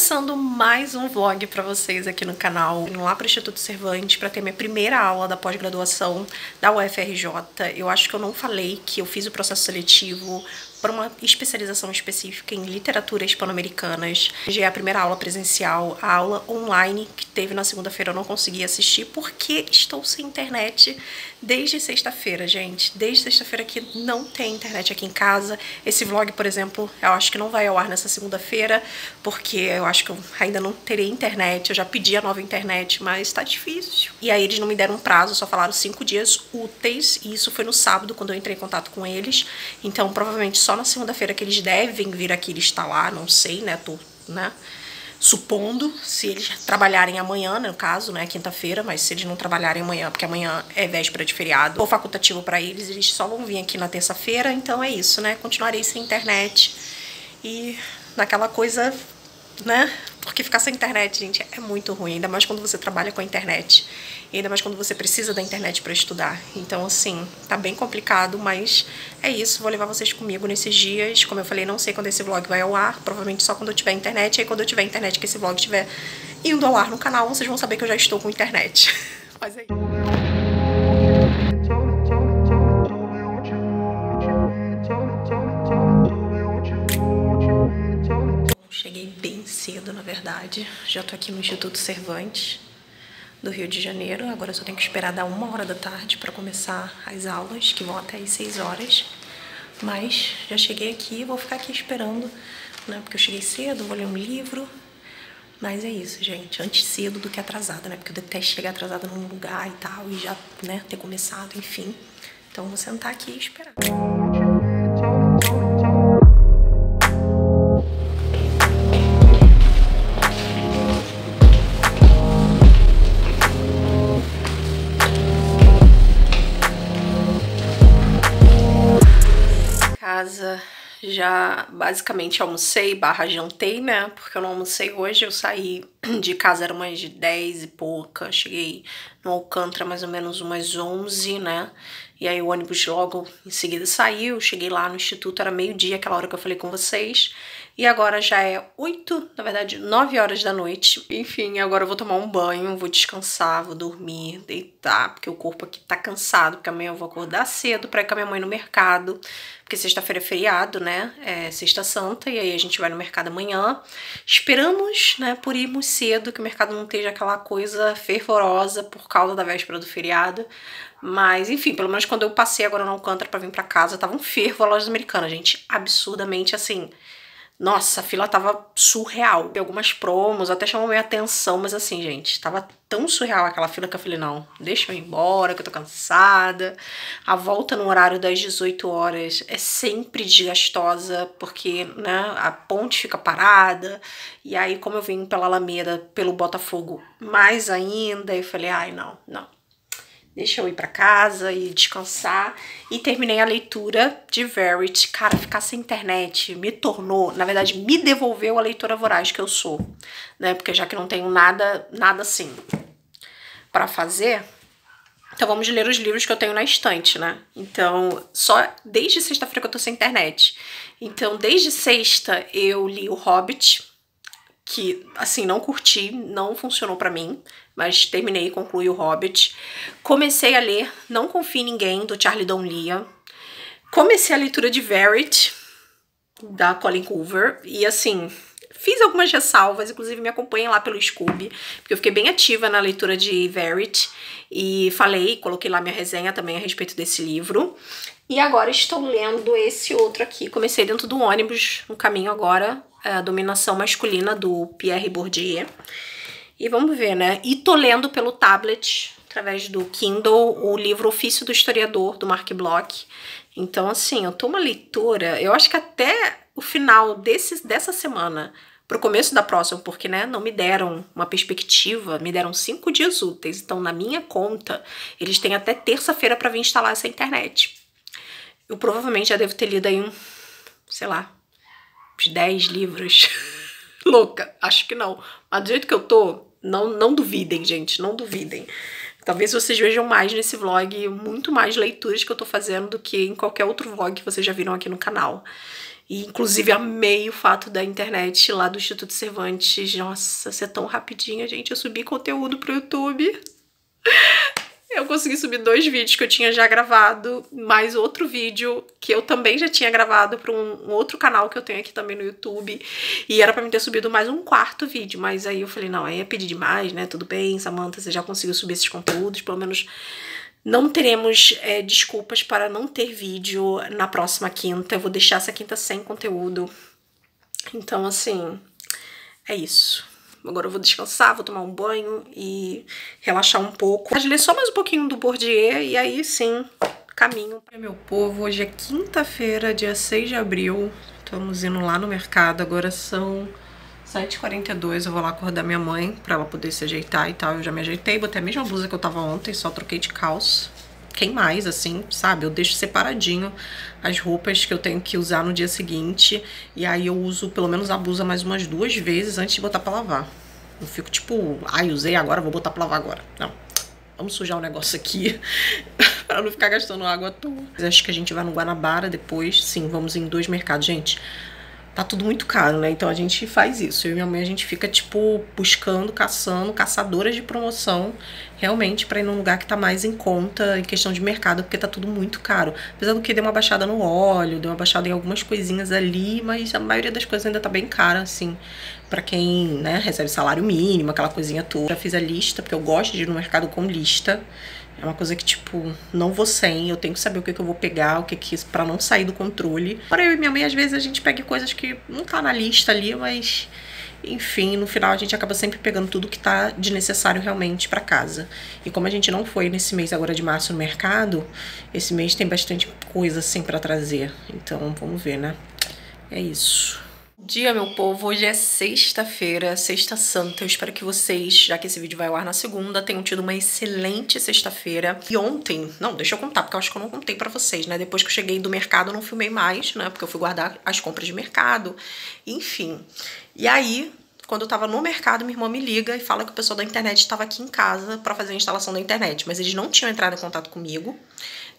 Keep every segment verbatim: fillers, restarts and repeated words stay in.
começando mais um vlog pra vocês aqui no canal, indo lá pro Instituto Cervantes pra ter minha primeira aula da pós-graduação da U F R J. Eu acho que eu não falei que eu fiz o processo seletivo para uma especialização específica em literatura hispano-americanas. Já é a primeira aula presencial, a aula online que teve na segunda-feira eu não consegui assistir porque estou sem internet desde sexta-feira, gente. Desde sexta-feira que não tem internet aqui em casa. Esse vlog, por exemplo, eu acho que não vai ao ar nessa segunda-feira porque eu acho que eu ainda não terei internet. Eu já pedi a nova internet, mas tá difícil. E aí eles não me deram um prazo, só falaram cinco dias úteis e isso foi no sábado quando eu entrei em contato com eles. Então, provavelmente só Só na segunda-feira que eles devem vir aqui instalar, não sei, né, tô, né, supondo, se eles trabalharem amanhã, no caso, né, quinta-feira, mas se eles não trabalharem amanhã, porque amanhã é véspera de feriado, ou facultativo pra eles, eles só vão vir aqui na terça-feira, então é isso, né, continuarei sem internet e naquela coisa, né, porque ficar sem internet, gente, é muito ruim, ainda mais quando você trabalha com a internet, e ainda mais quando você precisa da internet para estudar. Então, assim, tá bem complicado, mas é isso, vou levar vocês comigo nesses dias. Como eu falei, não sei quando esse vlog vai ao ar, provavelmente só quando eu tiver internet, e aí quando eu tiver internet, que esse vlog estiver indo ao ar no canal, vocês vão saber que eu já estou com internet. Mas é isso. Cedo, na verdade. Já tô aqui no Instituto Cervantes do Rio de Janeiro. Agora eu só tenho que esperar dar uma hora da tarde para começar as aulas, que vão até às seis horas. Mas já cheguei aqui, vou ficar aqui esperando, né? Porque eu cheguei cedo, vou ler um livro. Mas é isso, gente. Antes cedo do que atrasada, né? Porque eu detesto chegar atrasada num lugar e tal, e já, né, ter começado, enfim. Então vou sentar aqui e esperar. Já basicamente almocei barra jantei, né, porque eu não almocei hoje, eu saí de casa, era umas dez e pouca, cheguei no Alcântara mais ou menos umas onze, né, e aí o ônibus logo em seguida saiu, cheguei lá no instituto, era meio dia, aquela hora que eu falei com vocês, e agora já é oito, na verdade nove horas da noite, enfim, agora eu vou tomar um banho, vou descansar, vou dormir, deitar, porque o corpo aqui tá cansado, porque amanhã eu vou acordar cedo pra ir com a minha mãe no mercado, porque sexta-feira é feriado, né, é sexta santa, e aí a gente vai no mercado amanhã, esperamos, né, por irmos cedo, que o mercado não esteja aquela coisa fervorosa por causa da véspera do feriado, mas enfim, pelo menos quando eu passei agora no Alcântara pra vir pra casa, tava um fervo a loja americana, gente, absurdamente assim, nossa, a fila tava surreal, tem algumas promos, até chamou minha atenção, mas assim, gente, tava tão surreal aquela fila que eu falei, não, deixa eu ir embora, que eu tô cansada. A volta no horário das dezoito horas é sempre desgastosa, porque, né, a ponte fica parada, e aí como eu vim pela Alameda, pelo Botafogo, mais ainda, eu falei, ai, não, não, deixa eu ir pra casa e descansar. E terminei a leitura de Verity. Cara, ficar sem internet me tornou, na verdade, me devolveu a leitora voraz que eu sou, né, porque já que não tenho nada, nada assim pra fazer, então vamos ler os livros que eu tenho na estante, né, então só desde sexta-feira que eu tô sem internet, então desde sexta eu li O Hobbit, que, assim, não curti, não funcionou pra mim, mas terminei e concluí O Hobbit. Comecei a ler Não Confie em Ninguém, do Charlie Donlea. Comecei a leitura de Verity, da Colleen Hoover, e, assim, fiz algumas ressalvas, inclusive me acompanhem lá pelo Skoob, porque eu fiquei bem ativa na leitura de Verity, e falei, coloquei lá minha resenha também a respeito desse livro. E agora estou lendo esse outro aqui, comecei dentro do ônibus, no caminho agora, a Dominação Masculina, do Pierre Bourdieu. E vamos ver, né? E tô lendo pelo tablet, através do Kindle, o livro Ofício do Historiador, do Mark Bloch. Então, assim, eu tô uma leitura, eu acho que até o final desse, dessa semana, pro começo da próxima, porque, né, não me deram uma perspectiva, me deram cinco dias úteis. Então, na minha conta, eles têm até terça-feira pra vir instalar essa internet. Eu provavelmente já devo ter lido aí um, sei lá, dez livros. Louca, acho que não. Mas do jeito que eu tô, não, não duvidem, gente, não duvidem. Talvez vocês vejam mais nesse vlog, muito mais leituras que eu tô fazendo do que em qualquer outro vlog que vocês já viram aqui no canal. E, inclusive, amei o fato da internet lá do Instituto Cervantes. Nossa, ser tão rapidinha, gente. Eu subi conteúdo pro YouTube. Eu consegui subir dois vídeos que eu tinha já gravado, mais outro vídeo que eu também já tinha gravado para um, um outro canal que eu tenho aqui também no YouTube. E era para mim ter subido mais um quarto vídeo, mas aí eu falei, não, aí é pedir demais, né? Tudo bem, Samantha, você já conseguiu subir esses conteúdos, pelo menos não teremos é, desculpas para não ter vídeo na próxima quinta. Eu vou deixar essa quinta sem conteúdo. Então, assim, é isso. Agora eu vou descansar, vou tomar um banho e relaxar um pouco. Mas ler só mais um pouquinho do Bourdieu e aí sim, caminho. Meu povo, hoje é quinta-feira, dia seis de abril. Estamos indo lá no mercado, agora são sete e quarenta e dois. Eu vou lá acordar minha mãe pra ela poder se ajeitar e tal. Eu já me ajeitei, botei a mesma blusa que eu tava ontem, só troquei de calça. Quem mais, assim, sabe? Eu deixo separadinho as roupas que eu tenho que usar no dia seguinte. E aí eu uso pelo menos a blusa mais umas duas vezes antes de botar pra lavar. Não fico tipo, ai, ah, usei agora, vou botar pra lavar agora. Não. Vamos sujar o negócio aqui pra não ficar gastando água à toa. Acho que a gente vai no Guanabara depois. Sim, vamos em dois mercados. Gente, tá tudo muito caro, né? Então a gente faz isso. Eu e minha mãe, a gente fica, tipo, buscando, caçando, caçadoras de promoção, realmente, pra ir num lugar que tá mais em conta em questão de mercado, porque tá tudo muito caro. Apesar do que deu uma baixada no óleo, deu uma baixada em algumas coisinhas ali, mas a maioria das coisas ainda tá bem cara, assim, pra quem, né, recebe salário mínimo, aquela coisinha toda. Já fiz a lista, porque eu gosto de ir no mercado com lista. É uma coisa que, tipo, não vou sem, eu tenho que saber o que, que eu vou pegar, o que que pra não sair do controle. Para eu e minha mãe, às vezes, a gente pega coisas que não tá na lista ali, mas, enfim, no final a gente acaba sempre pegando tudo que tá de necessário realmente pra casa. E como a gente não foi nesse mês agora de março no mercado, esse mês tem bastante coisa, assim, pra trazer. Então, vamos ver, né? É isso. Bom dia, meu povo. Hoje é sexta-feira, sexta santa. Eu espero que vocês, já que esse vídeo vai ao ar na segunda, tenham tido uma excelente sexta-feira. E ontem, não, deixa eu contar, porque eu acho que eu não contei pra vocês, né? Depois que eu cheguei do mercado, eu não filmei mais, né? Porque eu fui guardar as compras de mercado, enfim. E aí, quando eu tava no mercado, minha irmã me liga e fala que o pessoal da internet estava aqui em casa pra fazer a instalação da internet, mas eles não tinham entrado em contato comigo,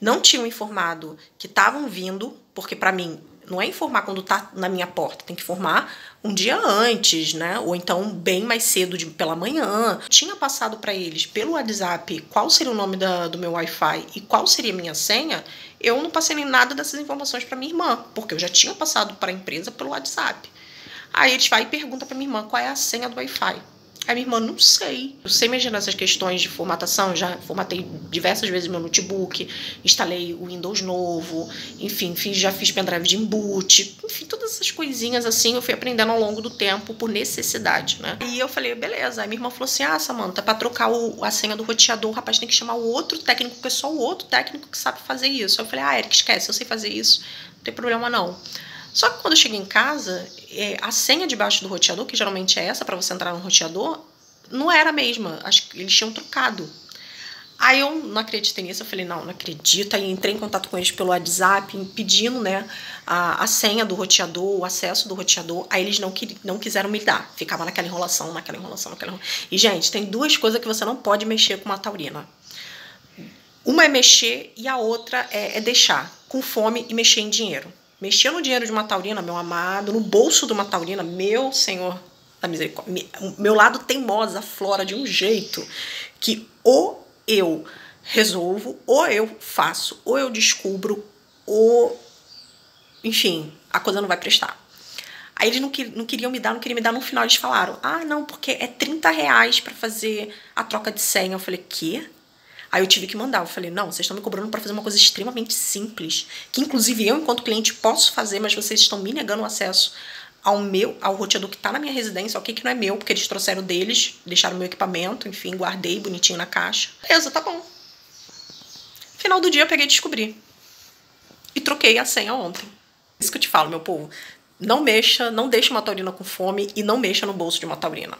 não tinham informado que estavam vindo, porque pra mim não é informar quando tá na minha porta, tem que informar um dia antes, né? Ou então bem mais cedo, de, pela manhã. Eu tinha passado para eles pelo WhatsApp qual seria o nome da, do meu Wi-Fi e qual seria a minha senha. Eu não passei nem nada dessas informações para minha irmã, porque eu já tinha passado para a empresa pelo WhatsApp. Aí eles vai e perguntam para minha irmã qual é a senha do Wi-Fi. Aí minha irmã, não sei. Eu sei mexer nessas questões de formatação, já formatei diversas vezes meu notebook, instalei o Windows novo, enfim, fiz, já fiz pendrive de embute, enfim, todas essas coisinhas assim eu fui aprendendo ao longo do tempo por necessidade, né? E eu falei, beleza. Aí minha irmã falou assim, ah, Samantha, pra trocar o, a senha do roteador, o rapaz tem que chamar o outro técnico, porque é só o outro técnico que sabe fazer isso. Eu falei, ah, Eric, esquece, eu sei fazer isso, não tem problema não. Só que quando eu cheguei em casa, a senha debaixo do roteador, que geralmente é essa para você entrar no roteador, não era a mesma. Acho que eles tinham trocado. Aí eu não acreditei nisso, eu falei, não, não acredito. Aí entrei em contato com eles pelo WhatsApp, pedindo, né, a, a senha do roteador, o acesso do roteador. Aí eles não, não quiseram me dar. Ficava naquela enrolação, naquela enrolação, naquela enrolação. E, gente, tem duas coisas que você não pode mexer com uma taurina. Uma é mexer e a outra é, é deixar com fome e mexer em dinheiro. Mexer no dinheiro de uma taurina, meu amado, no bolso de uma taurina, meu senhor da misericórdia. Meu lado teimosa aflora de um jeito que ou eu resolvo, ou eu faço, ou eu descubro, ou, enfim, a coisa não vai prestar. Aí eles não, que, não queriam me dar, não queriam me dar. No final eles falaram, ah, não, porque é trinta reais pra fazer a troca de senha. Eu falei, quê? Aí eu tive que mandar, eu falei, não, vocês estão me cobrando pra fazer uma coisa extremamente simples, que inclusive eu, enquanto cliente, posso fazer, mas vocês estão me negando o acesso ao meu, ao roteador que tá na minha residência, ok, que não é meu, porque eles trouxeram deles, deixaram meu equipamento, enfim, guardei bonitinho na caixa. Beleza, tá bom. Final do dia eu peguei e descobri. E troquei a senha ontem. Isso que eu te falo, meu povo, não mexa, não deixa uma taurina com fome e não mexa no bolso de uma taurina.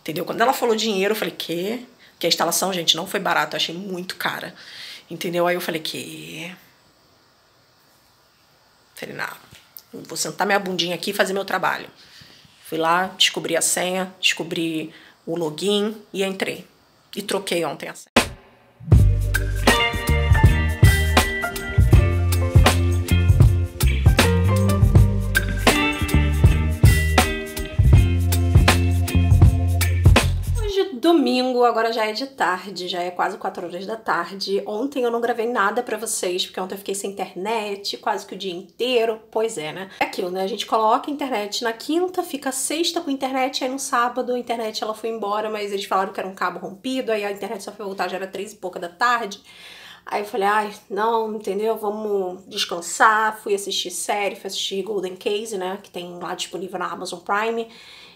Entendeu? Quando ela falou dinheiro, eu falei, quê? Que a instalação, gente, não foi barata, eu achei muito cara. Entendeu? Aí eu falei que... Falei, não, vou sentar minha bundinha aqui e fazer meu trabalho. Fui lá, descobri a senha, descobri o login e entrei. E troquei ontem a senha. Domingo, agora já é de tarde, já é quase quatro horas da tarde. Ontem eu não gravei nada pra vocês, porque ontem eu fiquei sem internet quase que o dia inteiro. Pois é, né? É aquilo, né? A gente coloca a internet na quinta, fica sexta com internet, aí no sábado a internet ela foi embora, mas eles falaram que era um cabo rompido, aí a internet só foi voltar, já era três e pouca da tarde. Aí eu falei, ai, não, entendeu? Vamos descansar. Fui assistir série, fui assistir Golden Case, né? Que tem lá disponível na Amazon Prime.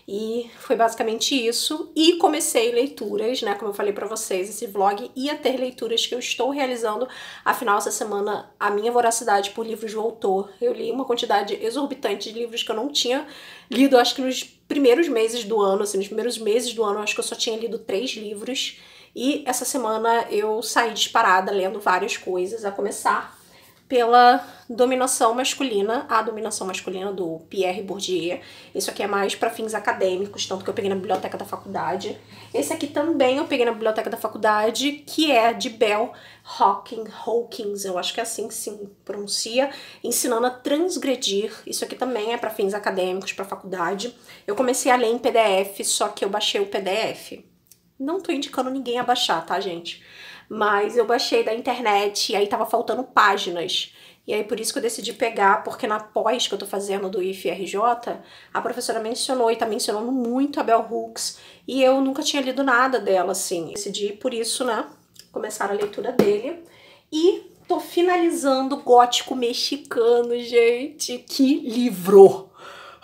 E foi basicamente isso, e comecei leituras, né, como eu falei pra vocês, esse vlog ia ter leituras que eu estou realizando, afinal essa semana a minha voracidade por livros voltou, eu li uma quantidade exorbitante de livros que eu não tinha lido, acho que nos primeiros meses do ano, assim, nos primeiros meses do ano acho que eu só tinha lido três livros, e essa semana eu saí disparada lendo várias coisas, a começar pela Dominação Masculina, a Dominação Masculina do Pierre Bourdieu. Isso aqui é mais para fins acadêmicos, tanto que eu peguei na biblioteca da faculdade. Esse aqui também eu peguei na biblioteca da faculdade, que é de Bell Hooks, eu acho que é assim que se pronuncia, ensinando a transgredir. Isso aqui também é para fins acadêmicos, para faculdade. Eu comecei a ler em P D F, só que eu baixei o P D F. Não tô indicando ninguém a baixar, tá, gente? Mas eu baixei da internet e aí tava faltando páginas. E aí por isso que eu decidi pegar, porque na pós que eu tô fazendo do I F R J, a professora mencionou e tá mencionando muito a Bell Hooks. E eu nunca tinha lido nada dela, assim. Decidi, por isso, né, começar a leitura dele. E tô finalizando Gótico Mexicano, gente. Que livro!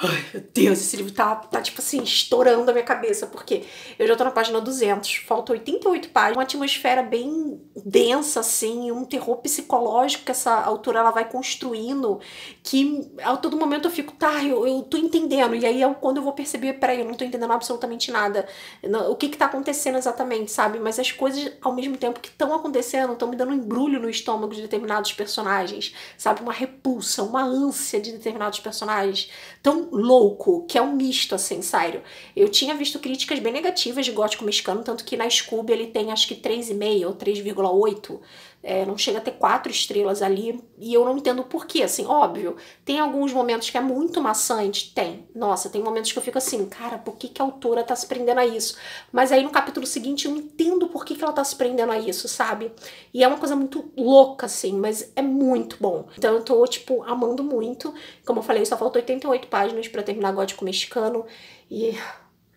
Ai, meu Deus, esse livro tá, tá, tipo assim, estourando a minha cabeça, porque eu já tô na página duzentos, faltam oitenta e oito páginas, uma atmosfera bem densa, assim, um terror psicológico que essa autora, ela vai construindo, que a todo momento eu fico, tá, eu, eu tô entendendo, e aí eu, quando eu vou perceber, peraí, eu não tô entendendo absolutamente nada, o que que tá acontecendo exatamente, sabe, mas as coisas, ao mesmo tempo que estão acontecendo, estão me dando um embrulho no estômago de determinados personagens, sabe, uma repulsa, uma ânsia de determinados personagens, tão louco, que é um misto, assim, sério. Eu tinha visto críticas bem negativas de Gótico Mexicano, tanto que na Skoob ele tem acho que três vírgula cinco ou três vírgula oito, é, não chega a ter quatro estrelas ali, e eu não entendo o porquê, assim, óbvio, tem alguns momentos que é muito maçante, tem, nossa, tem momentos que eu fico assim, cara, por que que a autora tá se prendendo a isso? Mas aí no capítulo seguinte eu entendo por que que ela tá se prendendo a isso, sabe? E é uma coisa muito louca, assim, mas é muito bom. Então eu tô, tipo, amando muito, como eu falei, só faltou oitenta e oito páginas pra terminar Gótico Mexicano e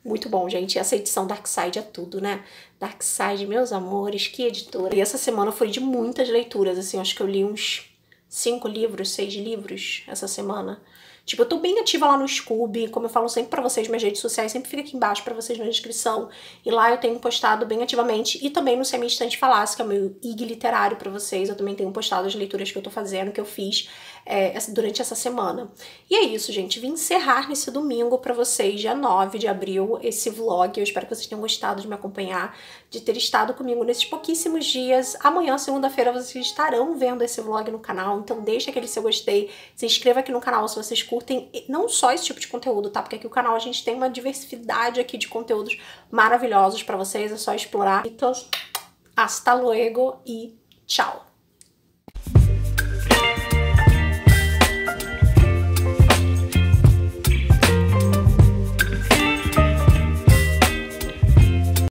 muito bom, gente. Essa edição Darkside é tudo, né? Darkside, meus amores, que editora. E essa semana foi de muitas leituras, assim, acho que eu li uns cinco livros, seis livros essa semana. Tipo, eu tô bem ativa lá no Skoob, como eu falo sempre pra vocês, minhas redes sociais sempre fica aqui embaixo pra vocês na descrição, e lá eu tenho postado bem ativamente, e também no Sem Instante Falasse, que é o meu I G literário pra vocês, eu também tenho postado as leituras que eu tô fazendo, que eu fiz é, durante essa semana. E é isso, gente, vim encerrar nesse domingo pra vocês, dia nove de abril, esse vlog, eu espero que vocês tenham gostado de me acompanhar, de ter estado comigo nesses pouquíssimos dias. Amanhã, segunda-feira, vocês estarão vendo esse vlog no canal, então deixa aquele seu gostei, se inscreva aqui no canal se vocês curtem não só esse tipo de conteúdo, tá? Porque aqui o canal a gente tem uma diversidade aqui de conteúdos maravilhosos pra vocês, é só explorar. Então, hasta luego e tchau!